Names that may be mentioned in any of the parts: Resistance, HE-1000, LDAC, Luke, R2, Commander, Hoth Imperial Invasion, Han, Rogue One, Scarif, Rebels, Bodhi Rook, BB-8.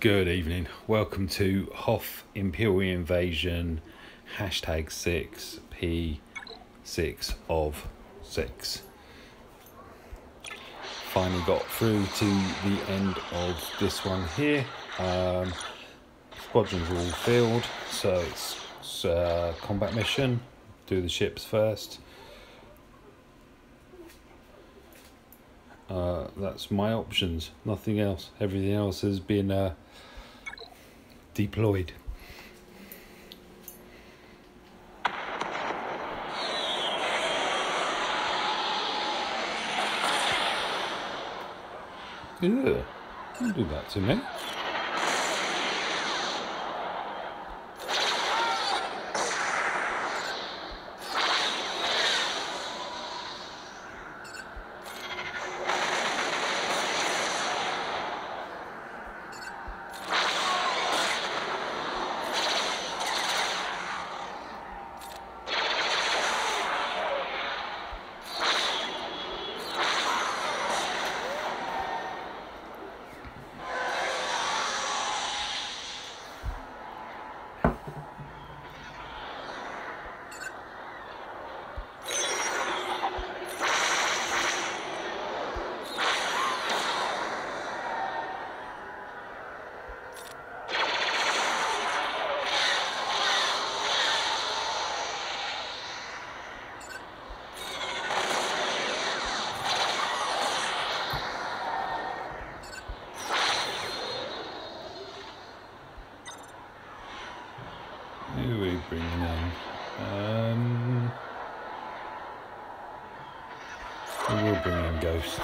Good evening. Welcome to Hoth Imperial Invasion #6P6 of 6. Finally got through to the end of this one here. Squadrons are all filled, so it's combat mission. Do the ships first. That's my options, nothing else. Everything else has been deployed. Yeah, don't do that to me. Who are we bringing in? We will bring in Ghost.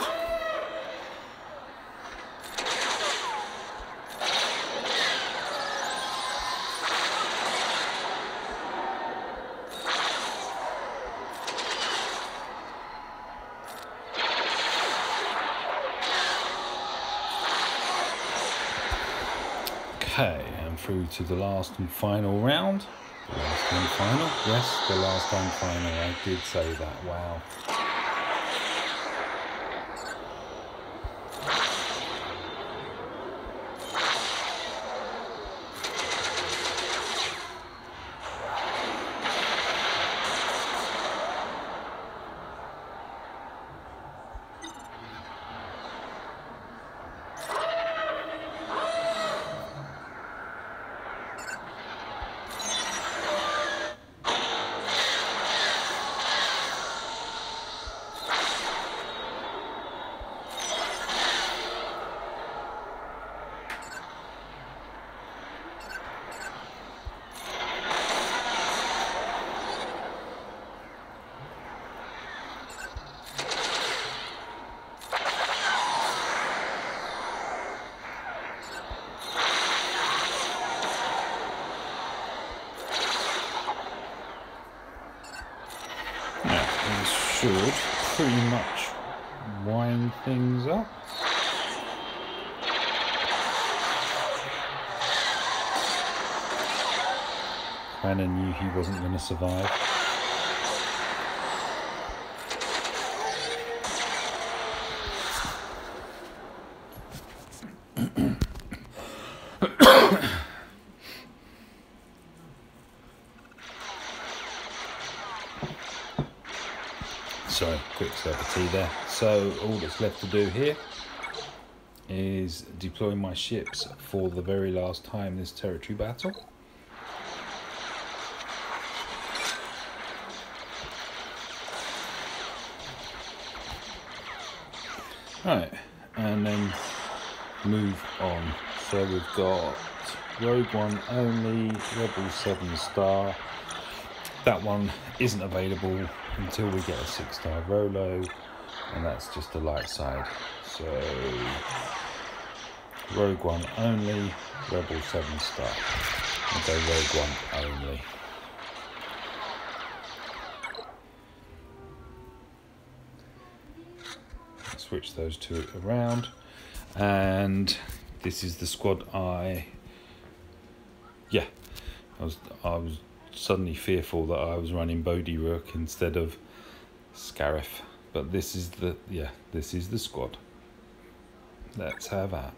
Okay. Through to the last and final round. The last and final? Yes, the last and final. I did say that. Wow. Should pretty much wind things up. Hannah knew he wasn't going to survive. Sorry, quick slurp of tea there. So all that's left to do here is deploy my ships for the very last time this territory battle. Right, and then move on. So we've got Rogue One only, Rebel 7-star. That one isn't available until we get a 6-star Rolo, and that's just the light side. So Rogue One only, Rebel 7-star. I'll go Rogue One only. Switch those two around, and this is the squad I was suddenly fearful that I was running Bodhi Rook instead of Scarif, but this is the squad. Let's have that.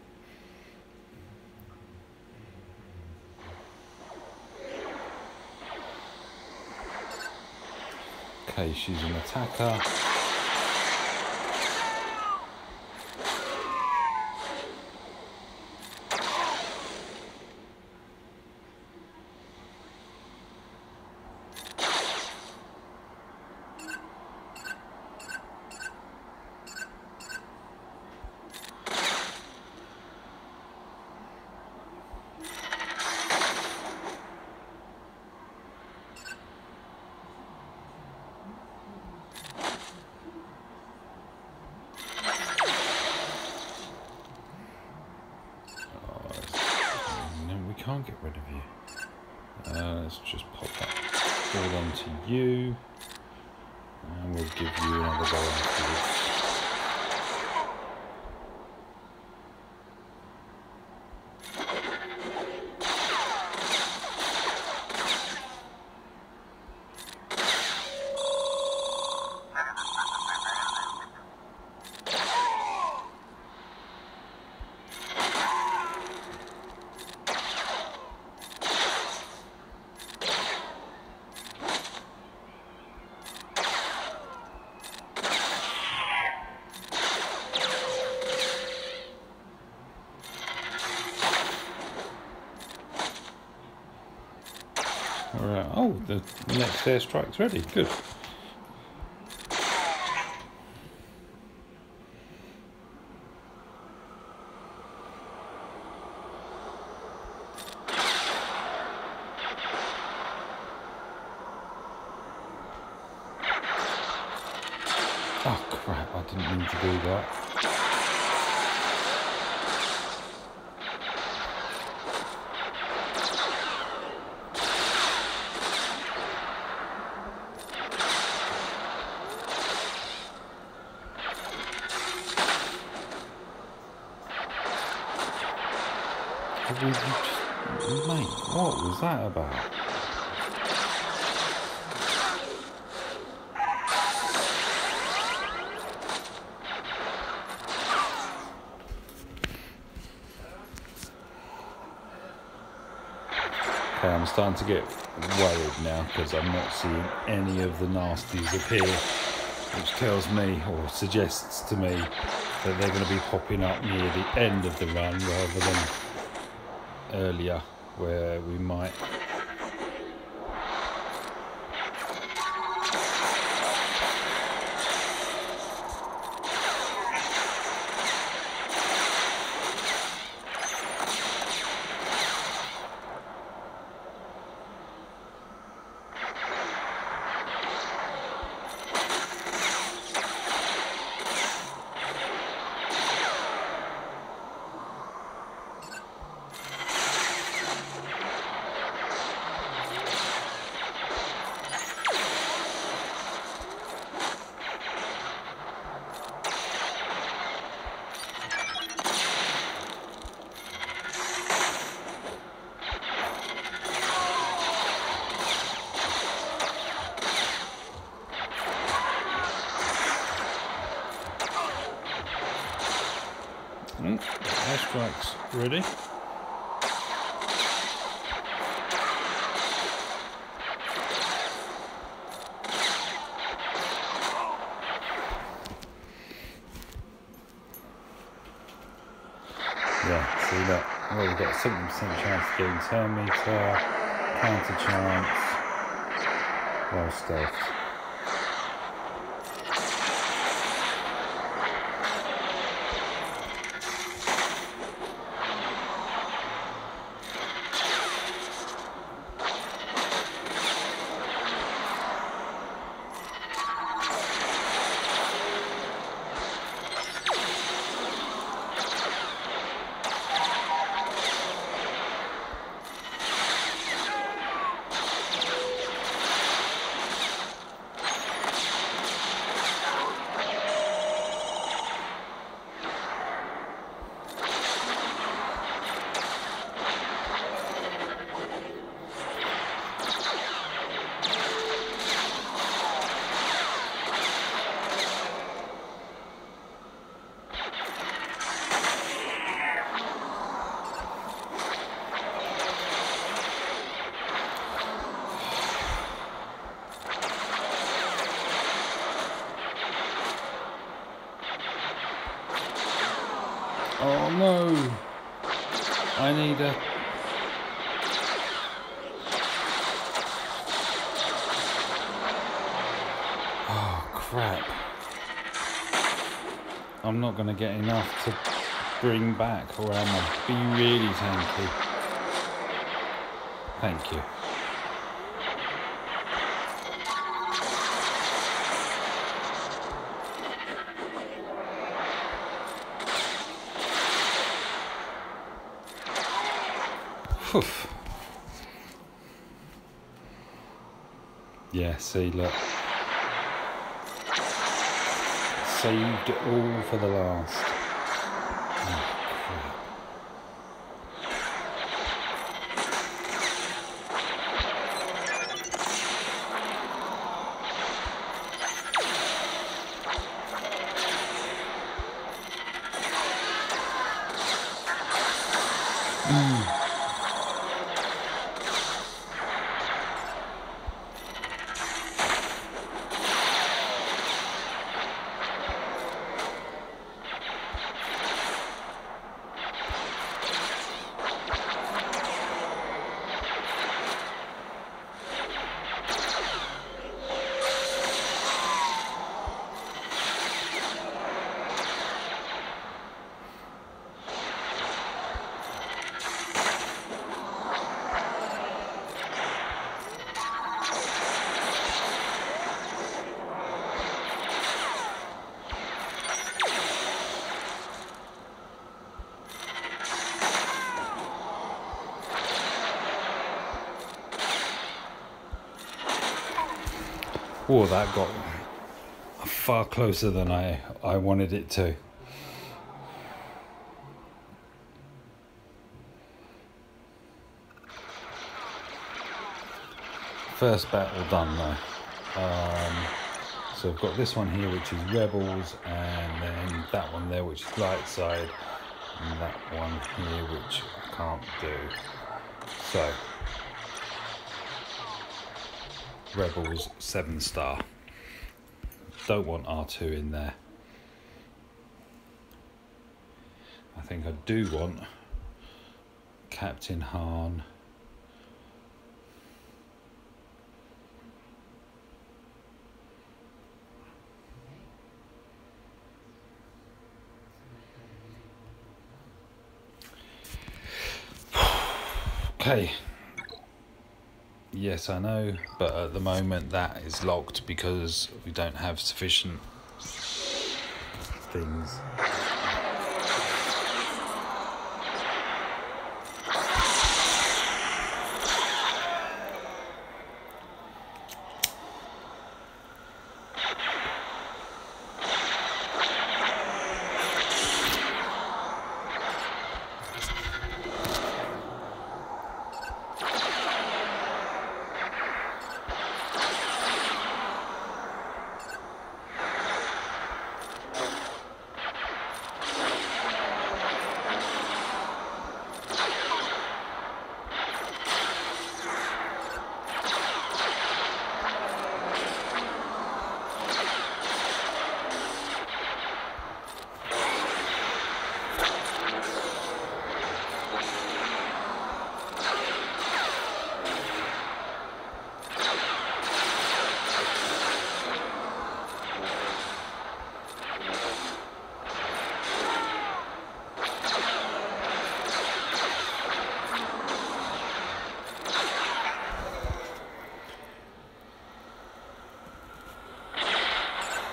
Okay, she's an attacker. Can't get rid of you. Let's just pop that ball onto you, and we'll give you another ball afterwards. Alright, oh, the next airstrike's ready, good. Oh crap, I didn't mean to do that. Mate, what was that about? Okay, I'm starting to get worried now because I'm not seeing any of the nasties appear, which tells me or suggests to me that they're going to be popping up near the end of the run rather than earlier, where we might airstrike's ready. Yeah, see that. Well, we've got 70% chance of getting turn meter, counter chance, well stuffed. I need a... Oh, crap. I'm not going to get enough to bring back, or am I? Be really tanky. Thank you. Oof. Yeah, see, look. Saved it all for the last. Oh, oh, that got far closer than I wanted it to. First battle done though. So I've got this one here, which is Rebels, and then that one there, which is Light Side, and that one here, which I can't do. So. Rebels 7-star. Don't want R2 in there. I think I do want Captain Han. Okay. Yes, I know, but at the moment that is locked because we don't have sufficient things.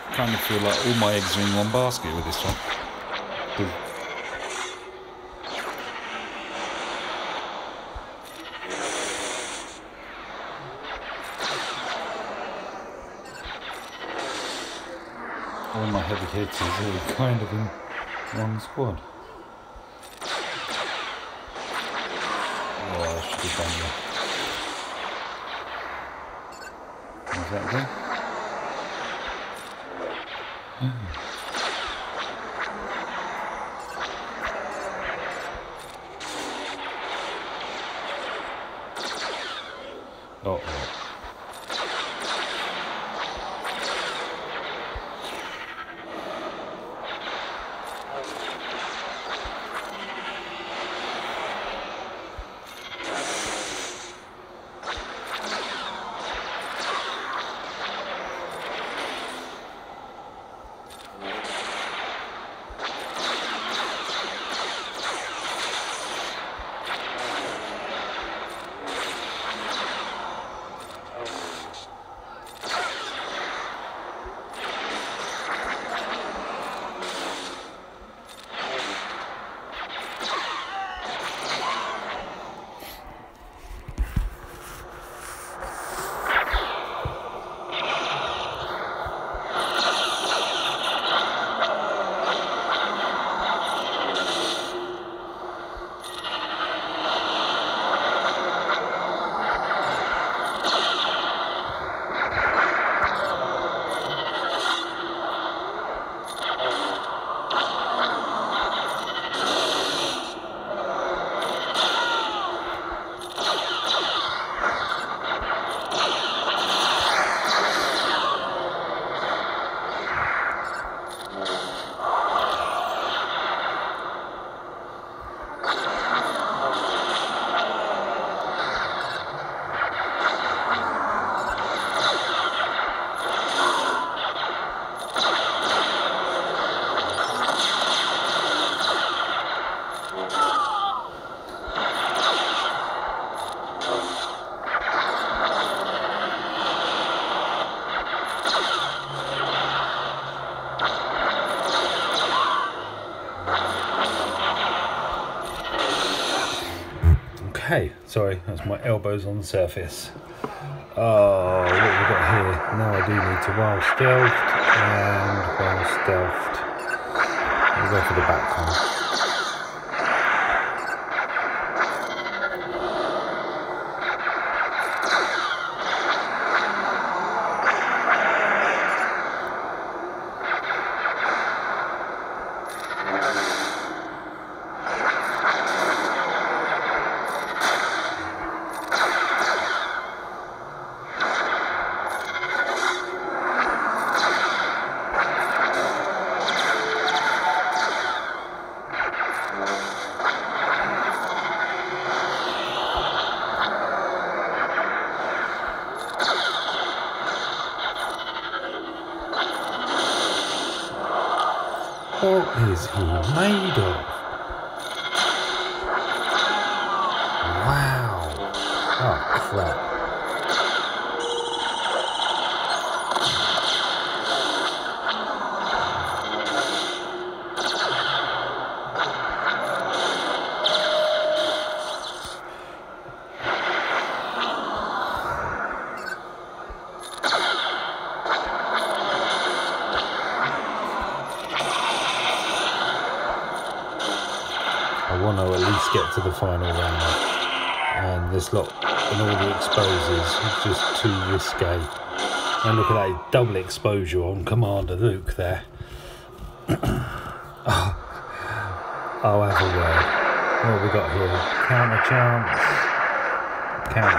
I kind of feel like all my eggs are in one basket with this one. All my heavy hitters are kind of in one squad. Oh, I should have done that. Is that good? Oh. Okay, sorry, that's my elbows on the surface. Oh, what have we got here? Now I do need to while stealthed. I'll go for the back one. What is he made of? Wow. Oh, crap. Get to the final round, and this lot and all the exposes is just too risque. And look at that double exposure on Commander Luke there. I'll have a word. What have we got here? Counter chance. Can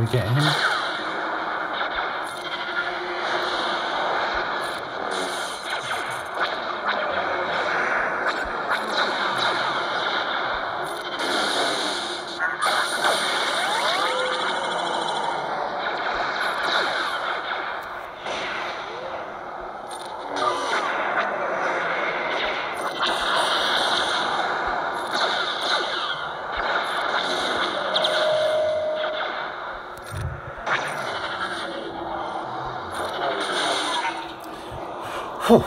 we get him? Whew.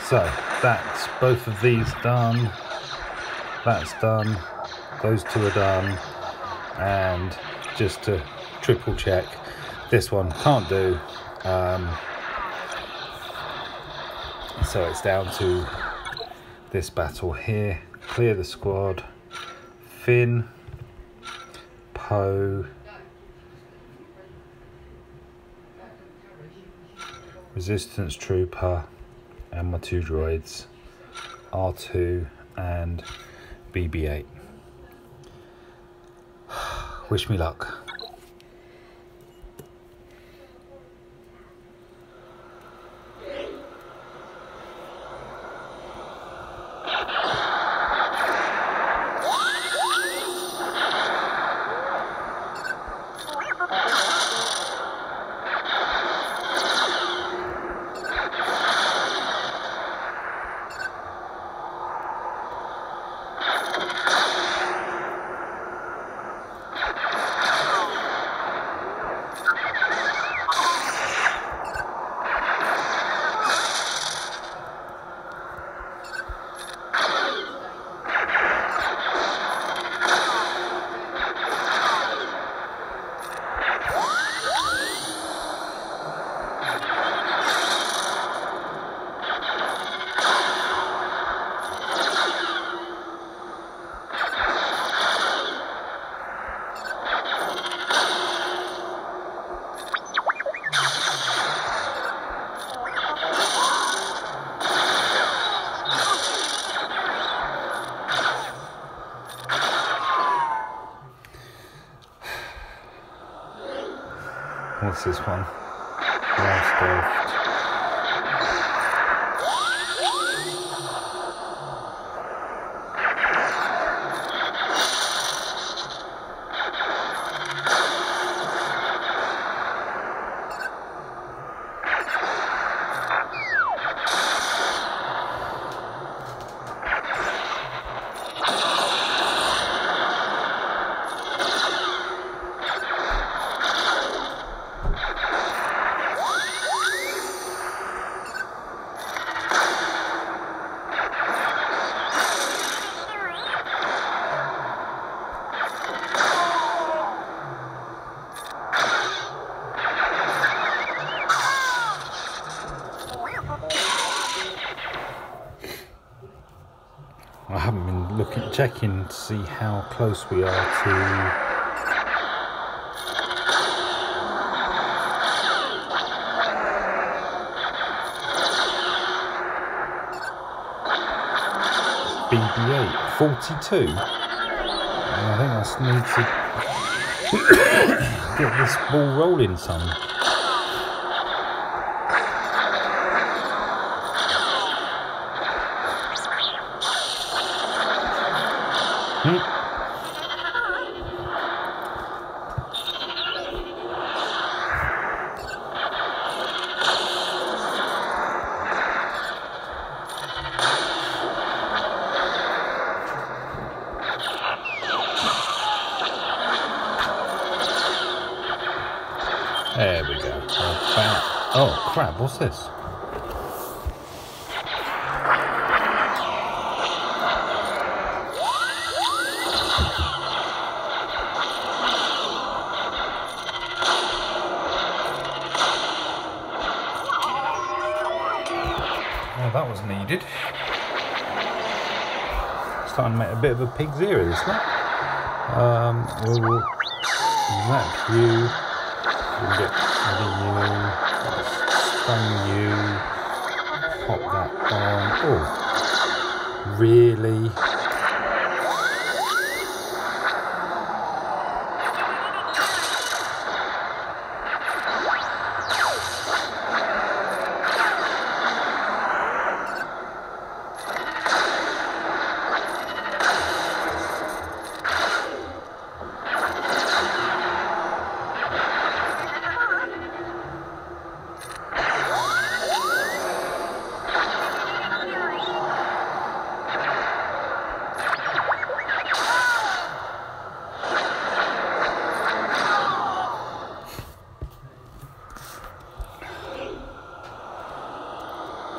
So that's both of these done, that's done, those two are done, and just to triple check, this one can't do. So it's down to this battle here. Clear the squad. Finn, Poe, Resistance Trooper, and my two droids, R2 and BB-8. Wish me luck. What's this one? Last off. I haven't been checking to see how close we are to BB-8. 42. And I think I need to get this ball rolling some. There we go. Oh crap, what's this? That was needed. Starting to make a bit of a pig's ear of this one. We will zap you, we'll get rid of you, stun you, pop that on. Oh, really?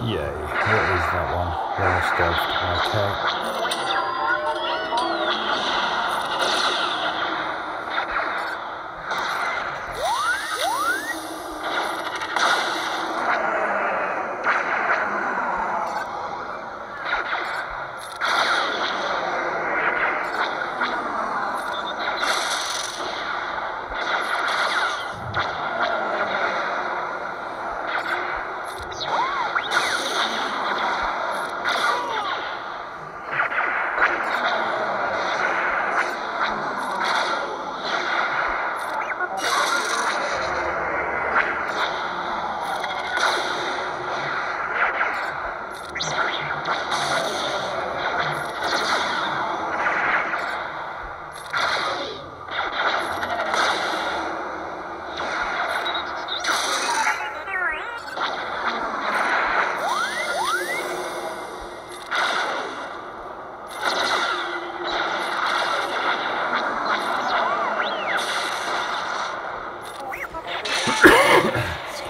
Yay, what is that one? Last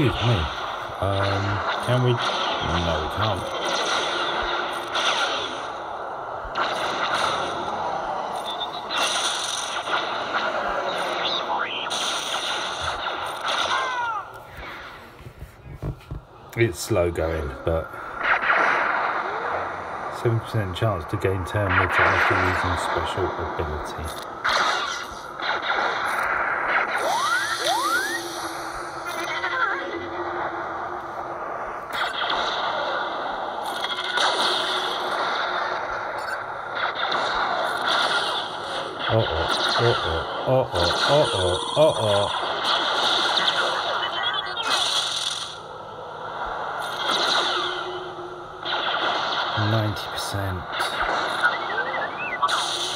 Excuse me. Can we? No, we can't. It's slow going, but 7% chance to gain 10 meters after using special ability. Uh oh.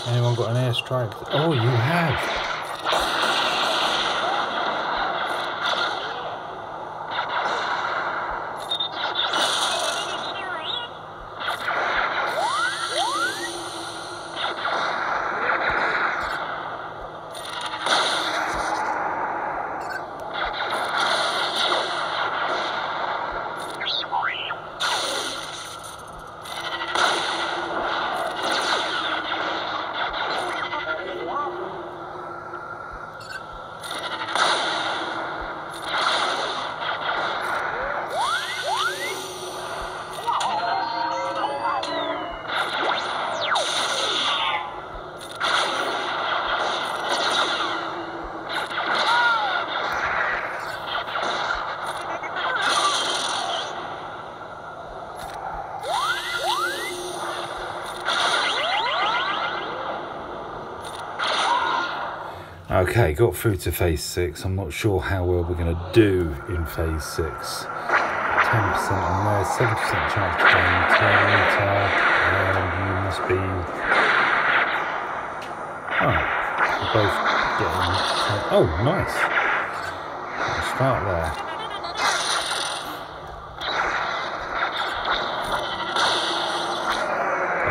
Anyone got an airstrike? Oh, you have. Okay, got through to phase 6. I'm not sure how well we're going to do in phase 6. 10% on there, 70% chance to gain 10 meter, and you must be... Oh, we're both getting... Oh, nice! I'll start there.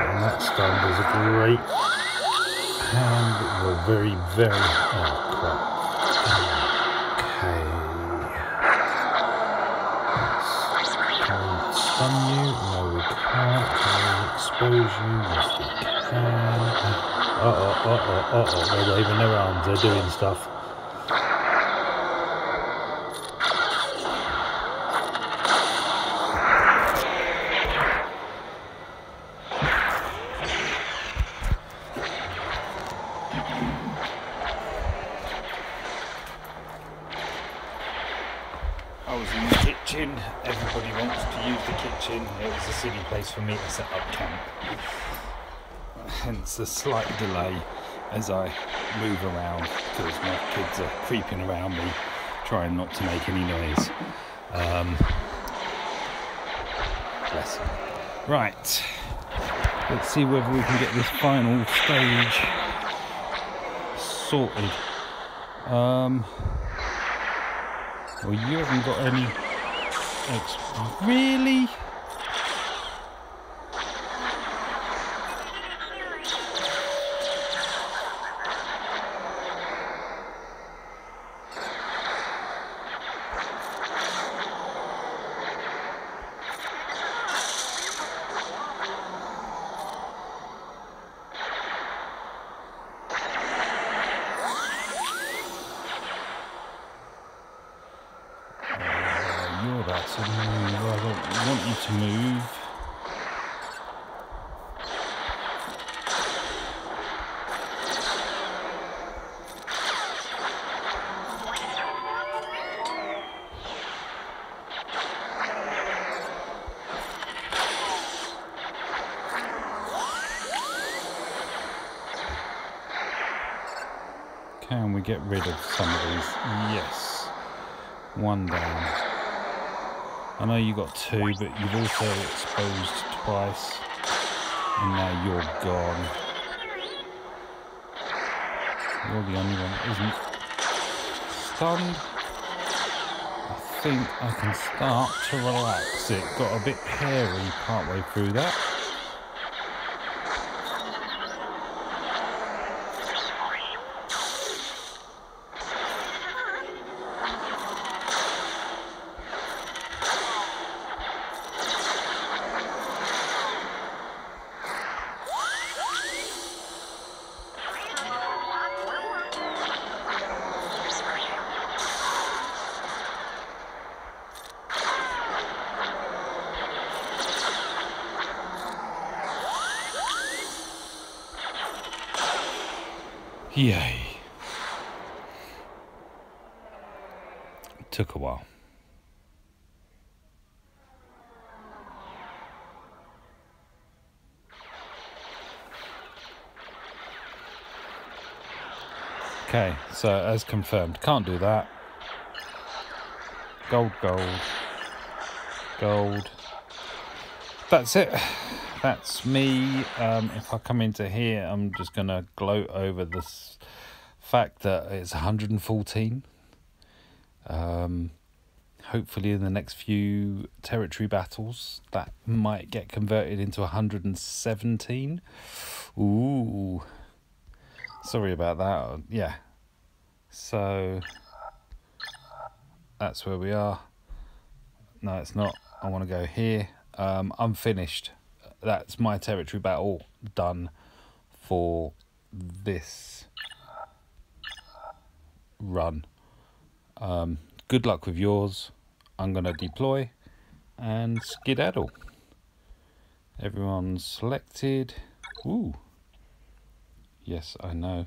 And that stone was a great... And we're very oh crap. Okay. Can we stun you? No we can't. Can we expose you? Yes we can. Uh oh, they're waving their arms, they're doing stuff. For me to set up camp, hence the slight delay as I move around because my kids are creeping around me trying not to make any noise. Bless them. Right, let's see whether we can get this final stage sorted. Well, you haven't got any really. Can we get rid of some of these? Yes. One down. I know you got two, but you've also exposed twice. And now you're gone. You're the only one that isn't stunned. I think I can start to relax it. Got a bit hairy partway through that. Yay. It took a while. Okay, so as confirmed, can't do that. Gold, gold, gold. That's it. That's me. If I come into here, I'm just going to gloat over this fact that it's 114. Hopefully in the next few territory battles, that might get converted into 117. Ooh. Sorry about that. Yeah. So that's where we are. No, it's not. I want to go here. I'm finished. That's my territory battle done for this run. Good luck with yours. I'm going to deploy and skedaddle. Everyone's selected. Ooh. Yes, I know.